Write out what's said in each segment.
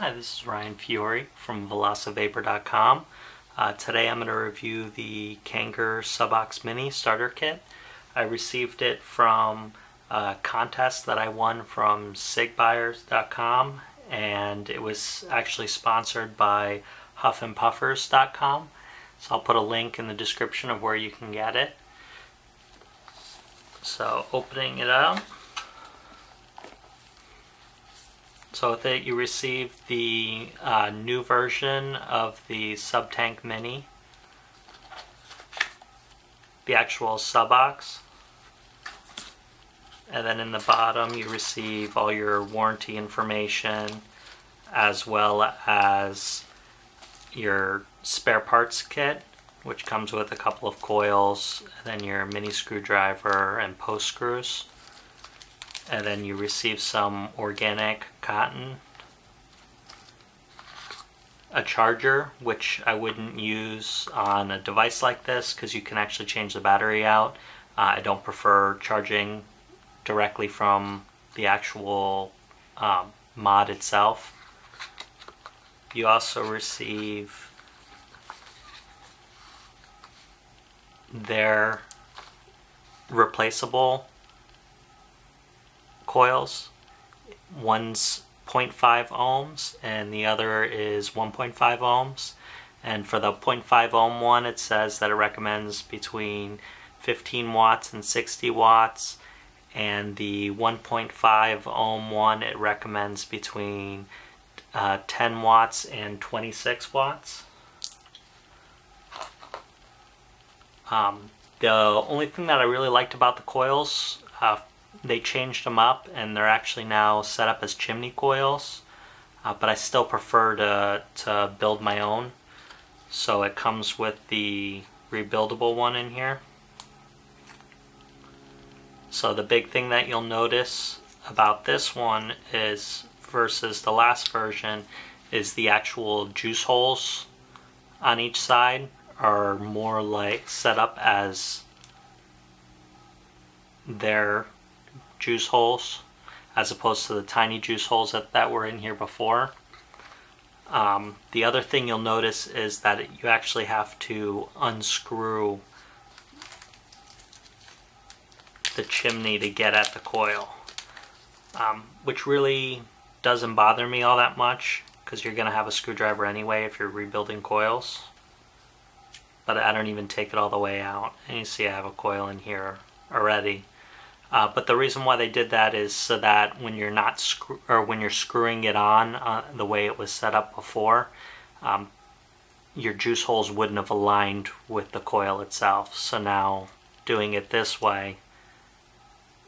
Hi, this is Ryan Fiore from Velocivaper.com. Today I'm going to review the Kanger Subox Mini Starter Kit. I received it from a contest that I won from sigbuyers.com, and it was actually sponsored by huffandpuffers.com. So I'll put a link in the description of where you can get it. So opening it up. So with it, you receive the new version of the Subtank Mini, the actual Subox, and then in the bottom you receive all your warranty information as well as your spare parts kit, which comes with a couple of coils, and then your mini screwdriver and post screws. And then you receive some organic cotton, a charger, which I wouldn't use on a device like this because you can actually change the battery out. I don't prefer charging directly from the actual mod itself. You also receive their replaceable coils. One's 0.5 ohms and the other is 1.5 ohms. And for the 0.5 ohm one, it says that it recommends between 15 watts and 60 watts. And the 1.5 ohm one, it recommends between 10 watts and 26 watts. The only thing that I really liked about the coils, they changed them up and they're actually now set up as chimney coils, but I still prefer to build my own. So it comes with the rebuildable one in here. So the big thing that you'll notice about this one is, versus the last version, is the actual juice holes on each side are more like set up as their juice holes as opposed to the tiny juice holes that were in here before. The other thing you'll notice is that you actually have to unscrew the chimney to get at the coil, which really doesn't bother me all that much because you're gonna have a screwdriver anyway if you're rebuilding coils, but I don't even take it all the way out. And you see I have a coil in here already. But the reason why they did that is so that when you're not when you're screwing it on the way it was set up before, your juice holes wouldn't have aligned with the coil itself. So now doing it this way,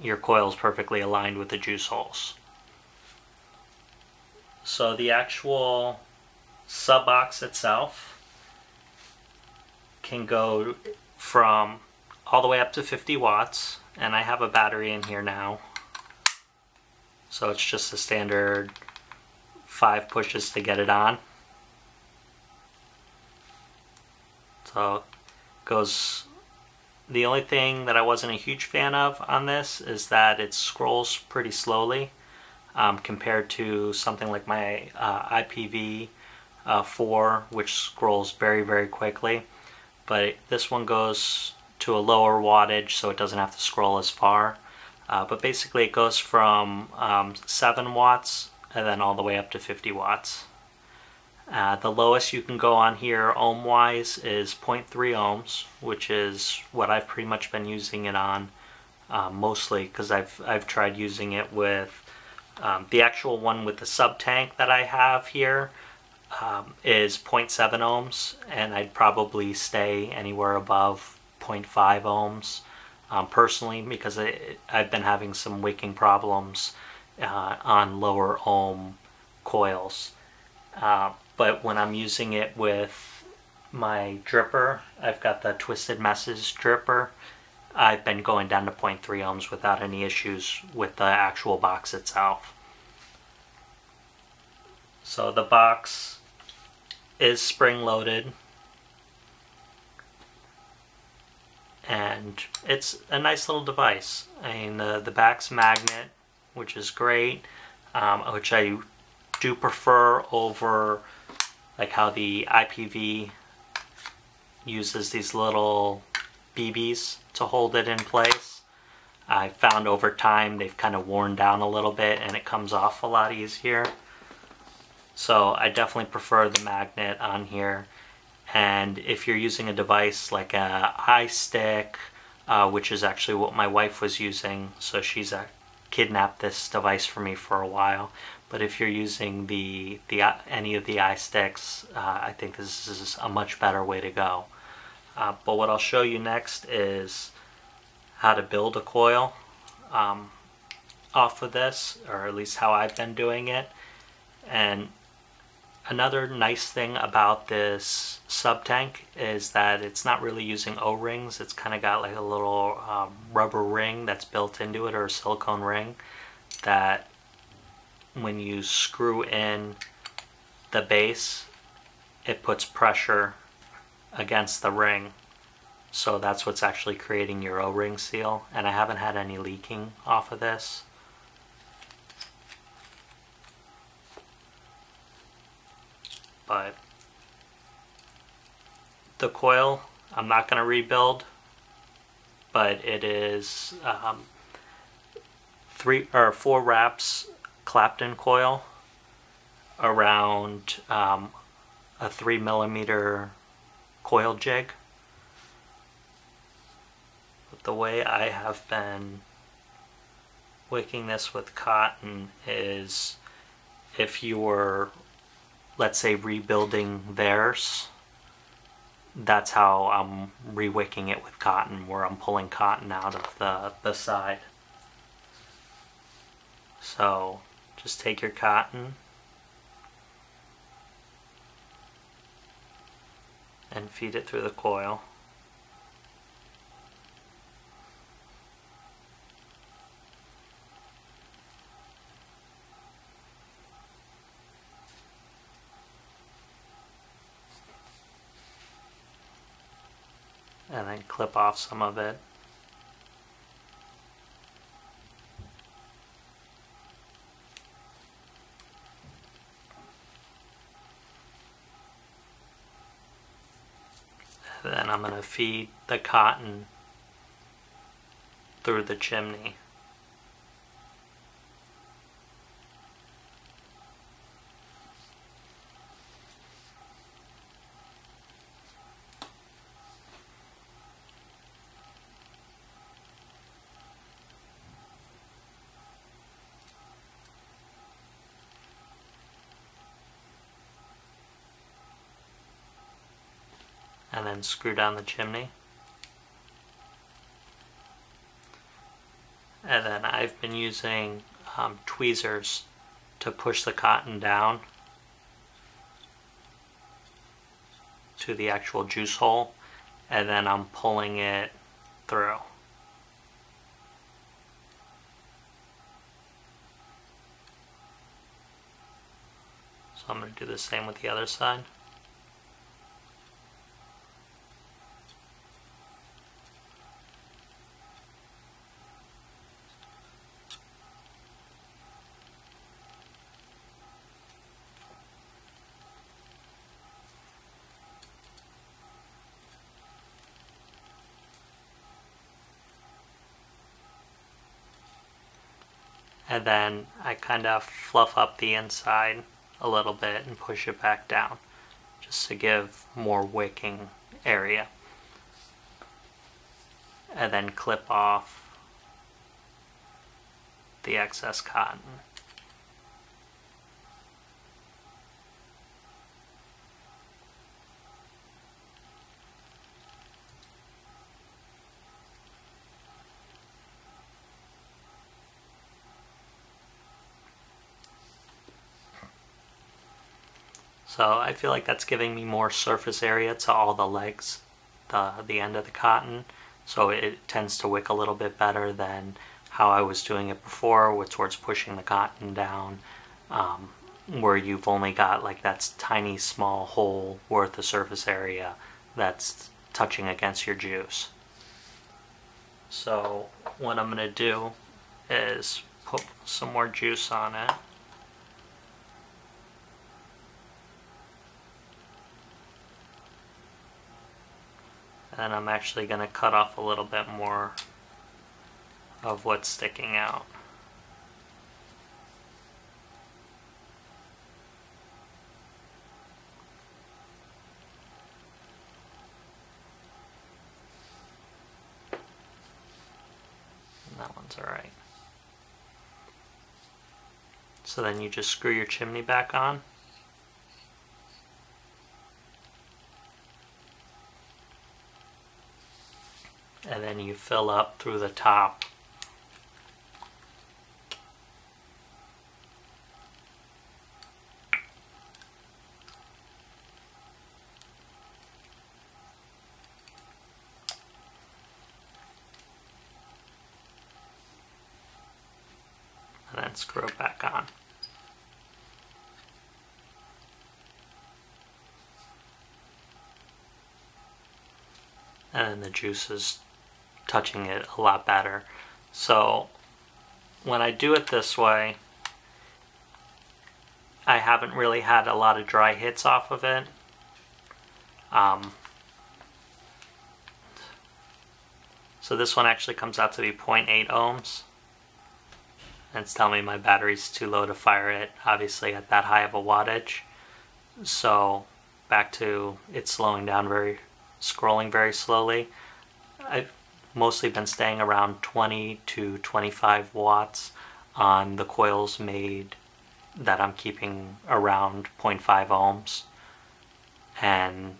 your coil is perfectly aligned with the juice holes. So the actual Subox itself can go from all the way up to 50 watts. And I have a battery in here now, so it's just a standard 5 pushes to get it on. So it goes. The only thing that I wasn't a huge fan of on this is that it scrolls pretty slowly compared to something like my IPV 4, which scrolls very, very quickly. But this one goes to a lower wattage, so it doesn't have to scroll as far. But basically it goes from 7 watts and then all the way up to 50 watts. The lowest you can go on here ohm wise is 0.3 ohms, which is what I've pretty much been using it on, mostly because I've tried using it with the actual one with the sub tank that I have here is 0.7 ohms, and I'd probably stay anywhere above 0.5 ohms personally, because I've been having some wicking problems on lower ohm coils. But when I'm using it with my dripper, I've got the Twisted Messes dripper, I've been going down to 0.3 ohms without any issues with the actual box itself. So the box is spring-loaded, and it's a nice little device. I mean, the back's magnet, which is great, which I do prefer over like how the IPV uses these little BBs to hold it in place. I found over time they've kind of worn down a little bit and it comes off a lot easier. So I definitely prefer the magnet on here. And if you're using a device like a iStick, which is actually what my wife was using, so she's kidnapped this device for me for a while. But if you're using any of the iSticks, I think this is a much better way to go. But what I'll show you next is how to build a coil off of this, or at least how I've been doing it. And another nice thing about this Subtank is that it's not really using O-rings. It's kind of got like a little rubber ring that's built into it, or a silicone ring, that when you screw in the base, it puts pressure against the ring. So that's what's actually creating your O-ring seal. And I haven't had any leaking off of this. But the coil, I'm not going to rebuild, but it is 3 or 4 wraps clapped in coil around a 3mm coil jig. But the way I have been wicking this with cotton is, if you were, let's say, rebuilding theirs, that's how I'm re-wicking it with cotton, where I'm pulling cotton out of the side. So just take your cotton and feed it through the coil. And then clip off some of it. And then I'm going to feed the cotton through the chimney. And then screw down the chimney. And then I've been using tweezers to push the cotton down to the actual juice hole, and then I'm pulling it through. So I'm going to do the same with the other side. And then I kind of fluff up the inside a little bit and push it back down, just to give more wicking area. And then clip off the excess cotton. So I feel like that's giving me more surface area to all the legs, the end of the cotton. So it tends to wick a little bit better than how I was doing it before, with towards pushing the cotton down, where you've only got like that tiny small hole worth of surface area that's touching against your juice. So what I'm gonna do is put some more juice on it. and I'm actually going to cut off a little bit more of what's sticking out. And that one's all right. So then you just screw your chimney back on. And then you fill up through the top. And then screw it back on. And then the juice is touching it a lot better. So when I do it this way, I haven't really had a lot of dry hits off of it. So this one actually comes out to be 0.8 ohms. It's telling me my battery's too low to fire it, obviously, at that high of a wattage. So back to it's slowing down, scrolling very slowly. I've mostly been staying around 20 to 25 watts on the coils made that I'm keeping around 0.5 ohms, and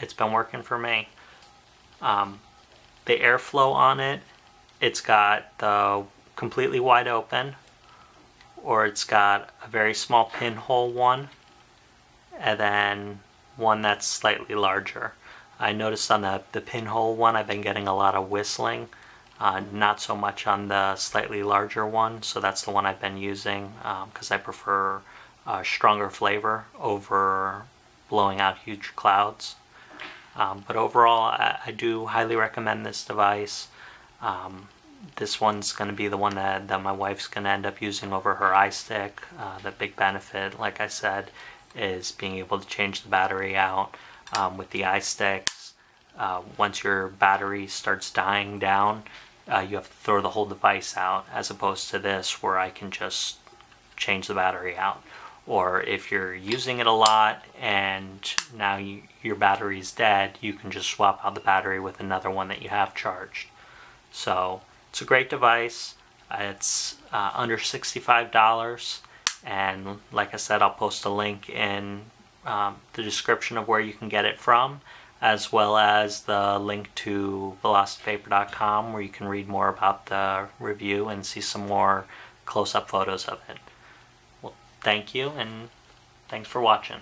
it's been working for me. The airflow on it, it's got the completely wide open, or it's got a very small pinhole one, and then one that's slightly larger. I noticed on the pinhole one, I've been getting a lot of whistling, not so much on the slightly larger one, so that's the one I've been using because I prefer stronger flavor over blowing out huge clouds. But overall, I do highly recommend this device. This one's going to be the one that my wife's going to end up using over her iStick. The big benefit, like I said, is being able to change the battery out. With the iSticks, once your battery starts dying down, you have to throw the whole device out, as opposed to this where I can just change the battery out. Or if you're using it a lot and now your battery's dead, you can just swap out the battery with another one that you have charged. So it's a great device. It's under $65, and like I said, I'll post a link in the description of where you can get it from, as well as the link to Velocivaper.com, where you can read more about the review and see some more close-up photos of it. Well, thank you, and thanks for watching.